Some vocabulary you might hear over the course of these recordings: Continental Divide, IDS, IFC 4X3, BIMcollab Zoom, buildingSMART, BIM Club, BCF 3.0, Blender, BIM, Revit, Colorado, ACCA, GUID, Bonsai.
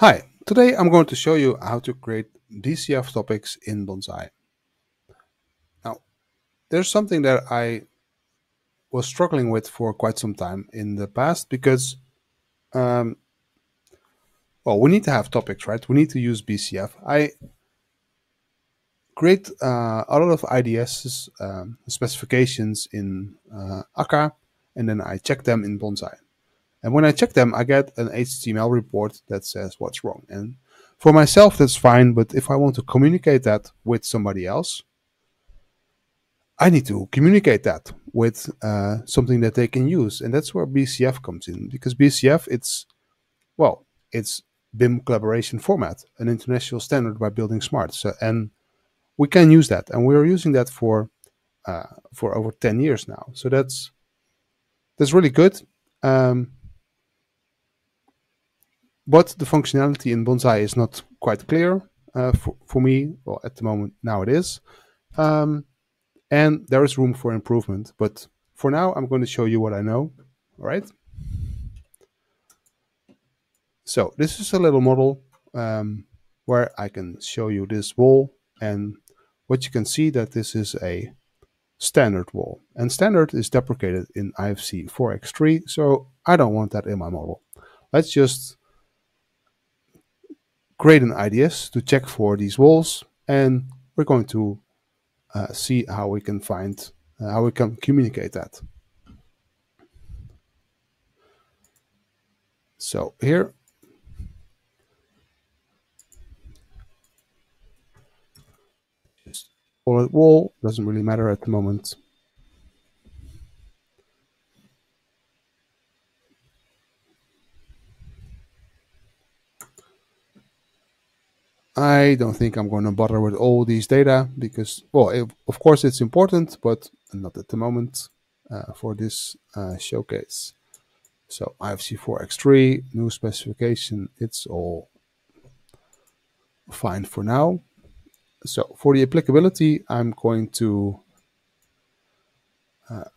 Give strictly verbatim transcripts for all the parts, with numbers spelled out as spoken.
Hi, today I'm going to show you how to create B C F topics in Bonsai. Now, there's something that I was struggling with for quite some time in the past because, um, well, we need to have topics, right? We need to use B C F. I create uh, a lot of I D S um, specifications in uh, A C C A, and then I check them in Bonsai. And when I check them, I get an H T M L report that says what's wrong. And for myself, that's fine. But if I want to communicate that with somebody else, I need to communicate that with uh, something that they can use. And that's where B C F comes in, because B C F, it's, well, it's B I M collaboration format, an international standard by buildingSMART. So, and we can use that. And we're using that for, uh, for over ten years now. So that's, that's really good. Um, But the functionality in Bonsai is not quite clear uh, for, for me. Well, at the moment, now it is. Um, and there is room for improvement. But for now, I'm going to show you what I know. All right. So this is a little model um, where I can show you this wall. And what you can see that this is a standard wall. And standard is deprecated in I F C four X three. So I don't want that in my model. Let's just create an I D S to check for these walls, and we're going to uh, see how we can find, uh, how we can communicate that. So here, just call it wall, doesn't really matter at the moment. I don't think I'm going to bother with all these data because, well, it, of course it's important, but not at the moment uh, for this uh, showcase. So I F C four X three, new specification, it's all fine for now. So for the applicability, I'm going to uh,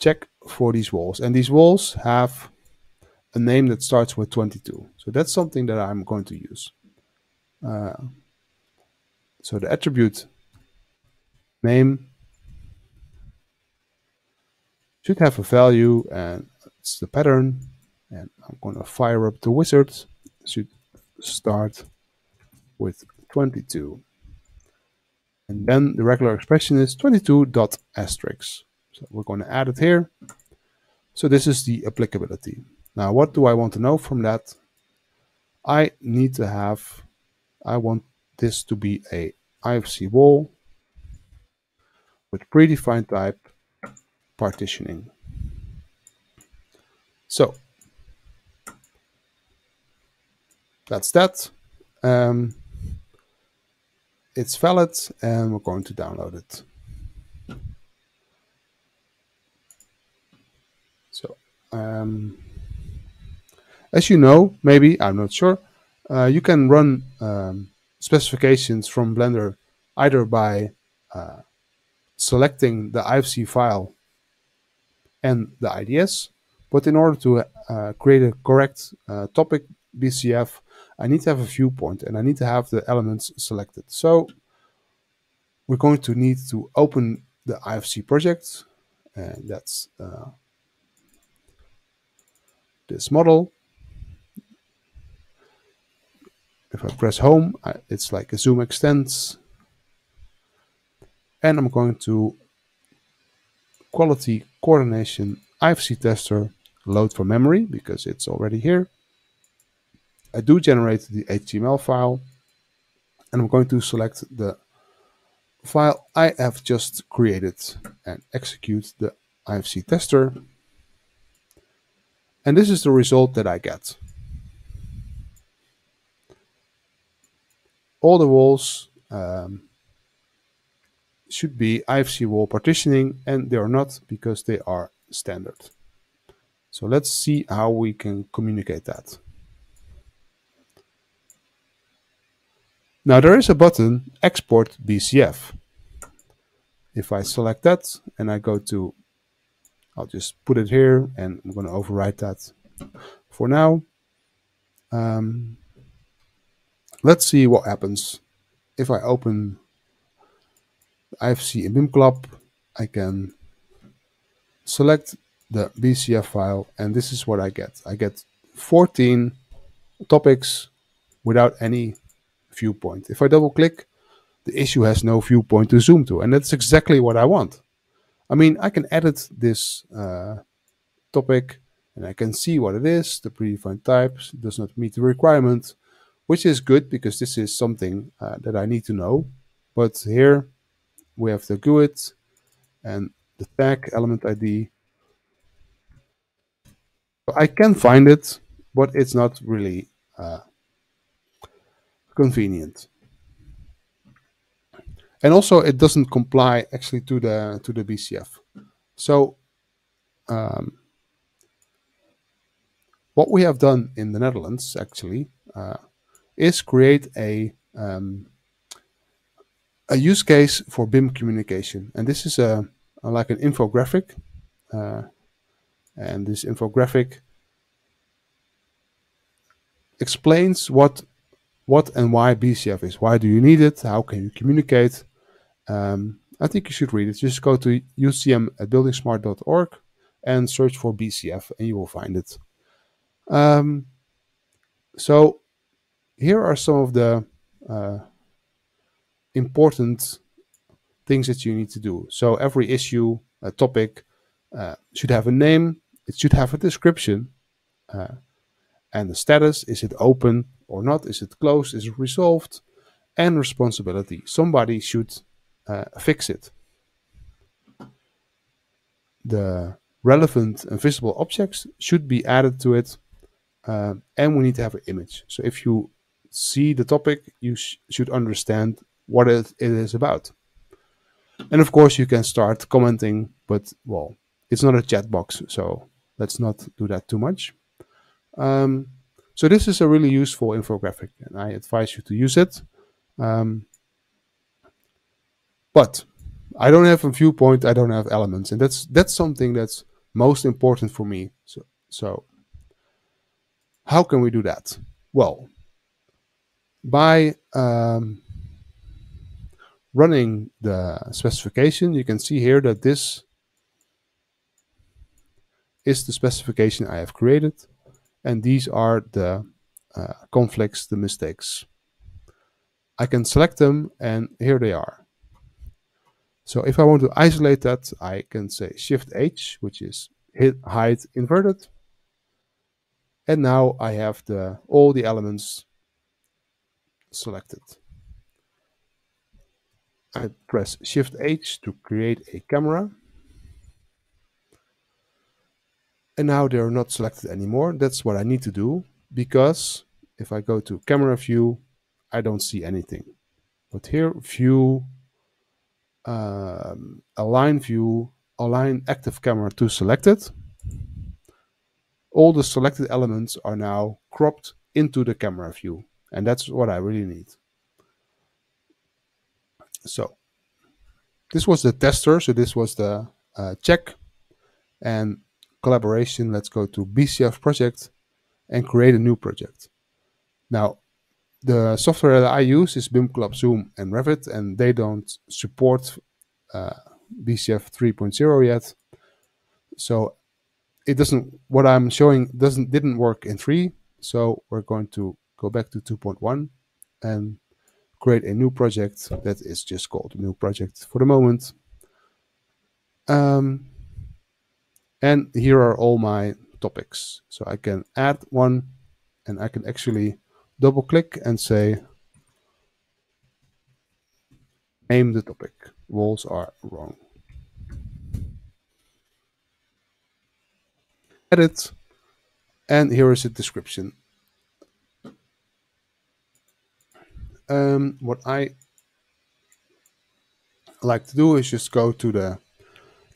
check for these walls. And these walls have a name that starts with twenty-two. So that's something that I'm going to use. Uh, so the attribute name should have a value, and it's the pattern, and I'm going to fire up the wizard. It should start with twenty-two, and then the regular expression is twenty-two dot asterisk. So we're going to add it here. So this is the applicability. Now, what do I want to know from that? I need to have I want this to be a I F C wall with predefined type partitioning. So that's that. Um, it's valid, and we're going to download it. So um, as you know, maybe, I'm not sure, Uh, you can run um, specifications from Blender either by uh, selecting the I F C file and the I D S, but in order to uh, create a correct uh, topic B C F, I need to have a viewpoint and I need to have the elements selected. So we're going to need to open the I F C project, and that's uh, this model. If I press home, I, it's like a zoom extends. And I'm going to quality coordination I F C tester load from memory because it's already here. I do generate the H T M L file, and I'm going to select the file I have just created and execute the I F C tester. And this is the result that I get. All the walls um, should be I F C wall partitioning, and they are not because they are standard. So let's see how we can communicate that. Now there is a button, Export B C F. If I select that and I go to, I'll just put it here, and I'm going to override that for now. Um, let's see what happens. If I open I F C and BIM Club, I can select the B C F file, and this is what I get. I get fourteen topics without any viewpoint. If I double click, the issue has no viewpoint to zoom to, and that's exactly what I want. I mean, I can edit this uh, topic, and I can see what it is. The predefined types does not meet the requirement, which is good because this is something uh, that I need to know. But here we have the GUID and the tag element I D. I can find it, but it's not really uh, convenient. And also, it doesn't comply actually to the to the B C F. So, um, what we have done in the Netherlands actually uh, is create a um, a use case for B I M communication, and this is a, a like an infographic, uh, and this infographic explains what what and why B C F is. Why do you need it? How can you communicate? Um, I think you should read it. Just go to U C M at building smart dot org and search for B C F, and you will find it. Um, so here are some of the uh, important things that you need to do. So every issue, a topic, uh, should have a name. It should have a description. Uh, and the status, is it open or not? Is it closed? Is it resolved? And responsibility. Somebody should uh, fix it. The relevant and visible objects should be added to it. Uh, and we need to have an image. So if you see the topic, you sh should understand what it, it is about. And of course, you can start commenting, but well, it's not a chat box, so let's not do that too much. Um, so this is a really useful infographic, and I advise you to use it. Um, but I don't have a viewpoint, I don't have elements, and that's that's something that's most important for me. So, so how can we do that? Well, by um, running the specification, you can see here that this is the specification I have created, and these are the uh, conflicts, the mistakes. I can select them, and here they are. So if I want to isolate that, I can say shift H, which is hit, hide inverted. And now I have the, all the elements selected. I press shift H to create a camera. And now they're not selected anymore. That's what I need to do, because if I go to camera view, I don't see anything. But here, view, um, align view, align active camera to selected. All the selected elements are now cropped into the camera view, and that's what I really need. So this was the tester, so this was the uh, check. And collaboration, let's go to B C F project and create a new project. Now, the software that I use is BIMcollab Zoom and Revit, and they don't support uh, B C F three point zero yet. So it doesn't, what I'm showing doesn't didn't work in three, so we're going to go back to two point one and create a new project that is just called new project for the moment. Um, and here are all my topics. So I can add one, and I can actually double click and say name the topic. Walls are wrong. Edit, and here is a description. Um, what I like to do is just go to the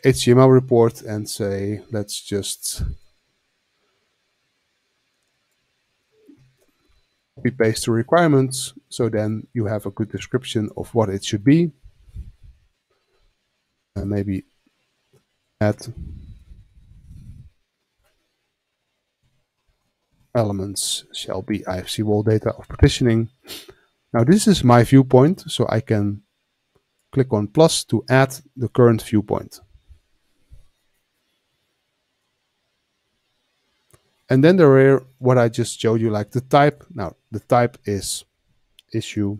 H T M L report and say, let's just copy paste the requirements, so then you have a good description of what it should be. And maybe add elements shall be I F C wall data of partitioning. Now this is my viewpoint, so I can click on plus to add the current viewpoint. And then there are what I just showed you, like the type. Now the type is issue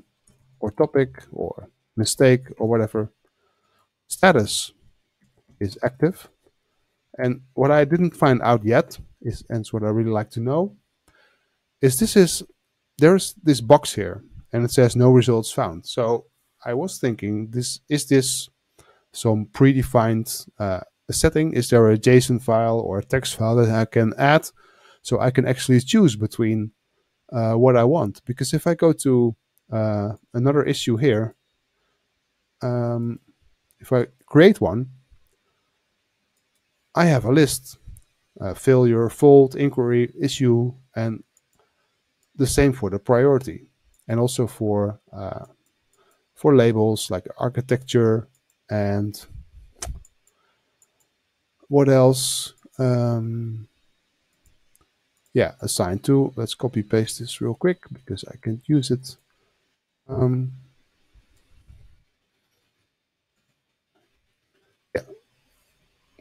or topic or mistake or whatever. Status is active. And what I didn't find out yet is, and it's what I really like to know, is this is, there's this box here and it says no results found. So I was thinking, this is this some predefined uh, setting? Is there a JSON file or a text file that I can add? So I can actually choose between uh, what I want. Because if I go to uh, another issue here, um, if I create one, I have a list, uh, failure, fault, inquiry, issue, and the same for the priority, and also for uh, for labels like architecture and what else? Um, yeah, assigned to. Let's copy paste this real quick because I can't use it. Um,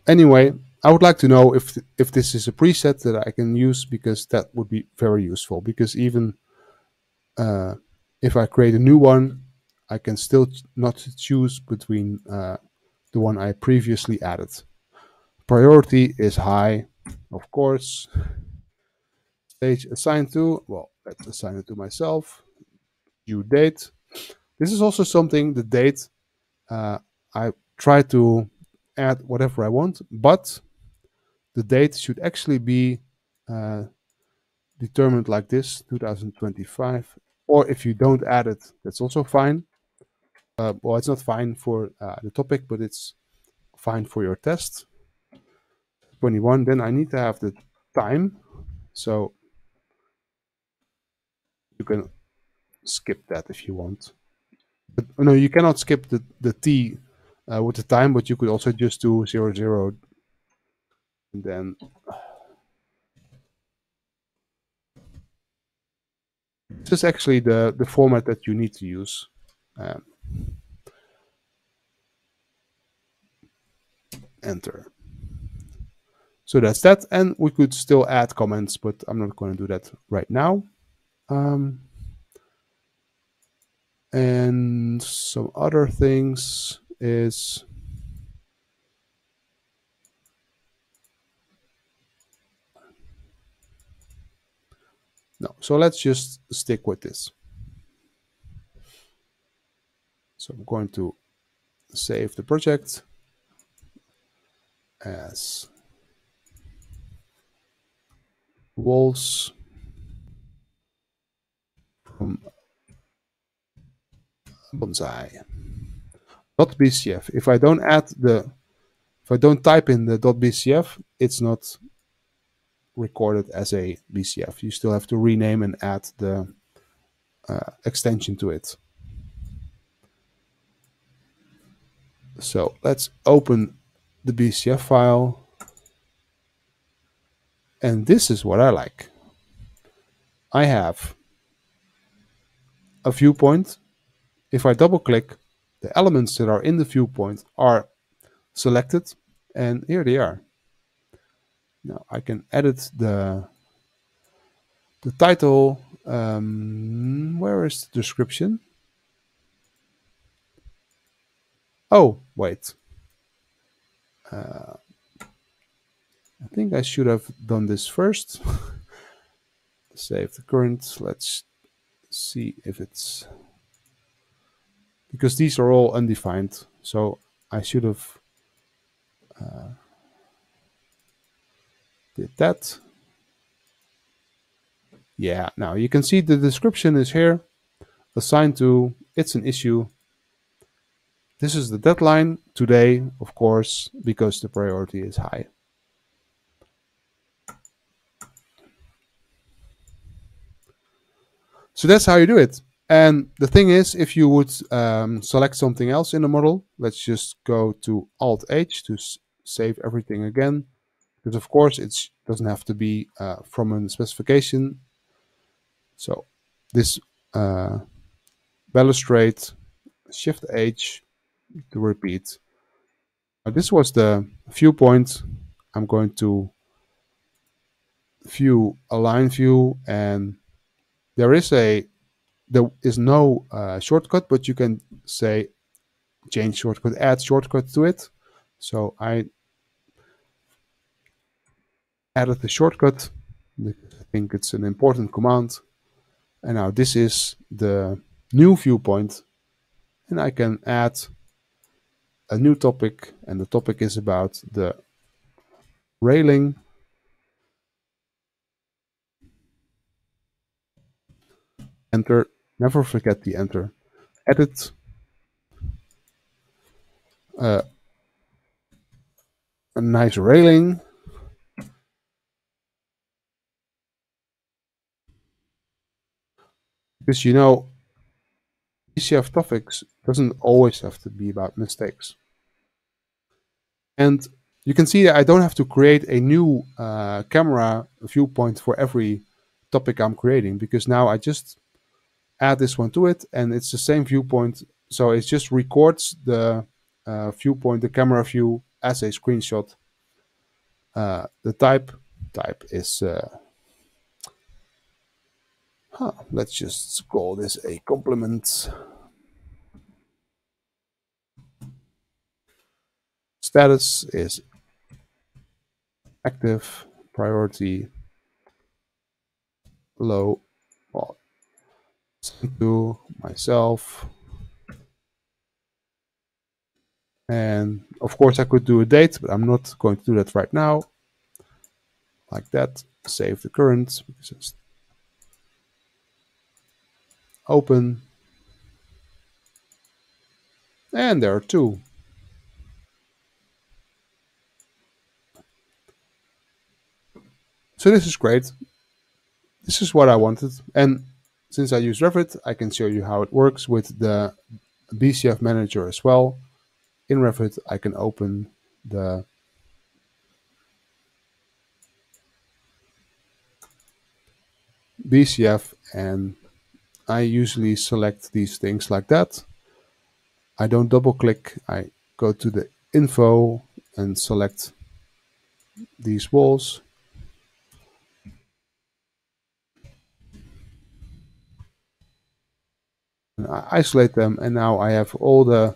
Anyway, I would like to know if th if this is a preset that I can use, because that would be very useful. Because even uh, if I create a new one, I can still ch not choose between uh, the one I previously added. Priority is high, of course. Stage assigned to, well, let's assign it to myself. Due date. This is also something, the date, uh, I try to add whatever I want, but the date should actually be uh, determined like this, two thousand twenty-five. Or if you don't add it, that's also fine. Uh, well, it's not fine for uh, the topic, but it's fine for your test. twenty-one. Then I need to have the time, so you can skip that if you want. But no, you cannot skip the the T. Uh, with the time, but you could also just do zero zero, and then this is actually the the format that you need to use. Um, enter. So that's that, and we could still add comments, but I'm not going to do that right now. Um, and some other things. Is no, so let's just stick with this. So I'm going to save the project as walls from Bonsai. .bcf. If I don't add the, if I don't type in the .bcf, it's not recorded as a B C F. You still have to rename and add the uh, extension to it. So let's open the B C F file, and this is what I like. I have a viewpoint. If I double click, the elements that are in the viewpoint are selected, and here they are. Now I can edit the the title. Um, where is the description? Oh, wait. Uh, I think I should have done this first. Save the current. Let's see if it's... Because these are all undefined, so I should have uh, did that. Yeah, now you can see the description is here, assigned to, it's an issue. This is the deadline, today, of course, because the priority is high. So that's how you do it. And the thing is, if you would um, select something else in the model, let's just go to Alt H to s save everything again. But of course, it doesn't have to be uh, from a specification. So this uh, balustrade, shift H to repeat. Now, this was the viewpoint. I'm going to view align view, and there is a there is no uh, shortcut, but you can say change shortcut, add shortcut to it. So I added the shortcut. I think it's an important command. And now this is the new viewpoint, and I can add a new topic, and the topic is about the railing. Enter, never forget the enter. Edit. Uh, a nice railing. Because, you know, B C F topics doesn't always have to be about mistakes. And you can see that I don't have to create a new uh, camera viewpoint for every topic I'm creating, because now I just add this one to it, and it's the same viewpoint. So it just records the uh, viewpoint, the camera view, as a screenshot. Uh, the type type is... Uh, Huh, let's just call this a complement. Status is active, priority low. Well, to myself. And of course I could do a date, but I'm not going to do that right now. Like that, save the current, because it's open, and there are two. So this is great. This is what I wanted, and since I use Revit, I can show you how it works with the B C F manager as well. In Revit, I can open the B C F, and I usually select these things like that. I don't double click. I go to the info and select these walls. And I isolate them, and now I have all the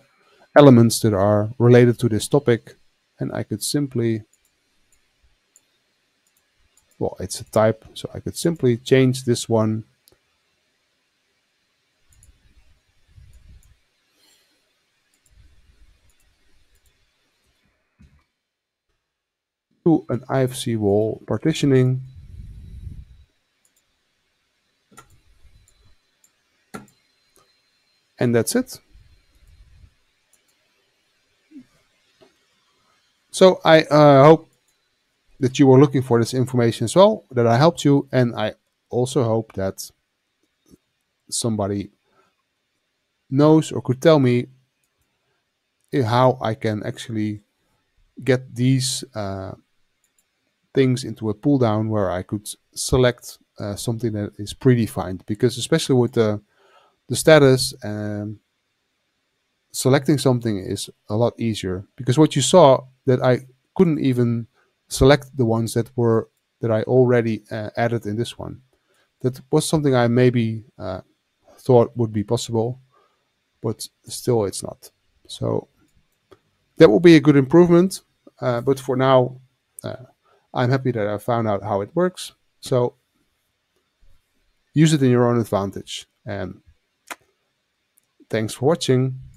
elements that are related to this topic, and I could simply, well, it's a type, so I could simply change this one. To an I F C wall partitioning. And that's it. So I uh, hope that you were looking for this information as well, that I helped you. And I also hope that somebody knows or could tell me how I can actually get these uh, things into a pull down where I could select uh, something that is predefined, because especially with the the status, um, selecting something is a lot easier, because what you saw that I couldn't even select the ones that were that I already uh, added in this one. That was something I maybe uh, thought would be possible, but still it's not. So that will be a good improvement, uh, but for now uh, I'm happy that I found out how it works. So use it in your own advantage. And thanks for watching.